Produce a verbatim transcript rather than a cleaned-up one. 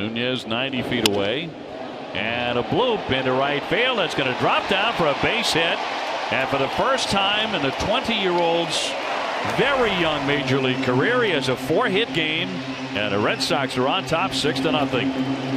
Nunez ninety feet away. And a bloop into right field. That's going to drop down for a base hit. And for the first time in the twenty year old's very young major league career, he has a four hit game. And the Red Sox are on top six to nothing.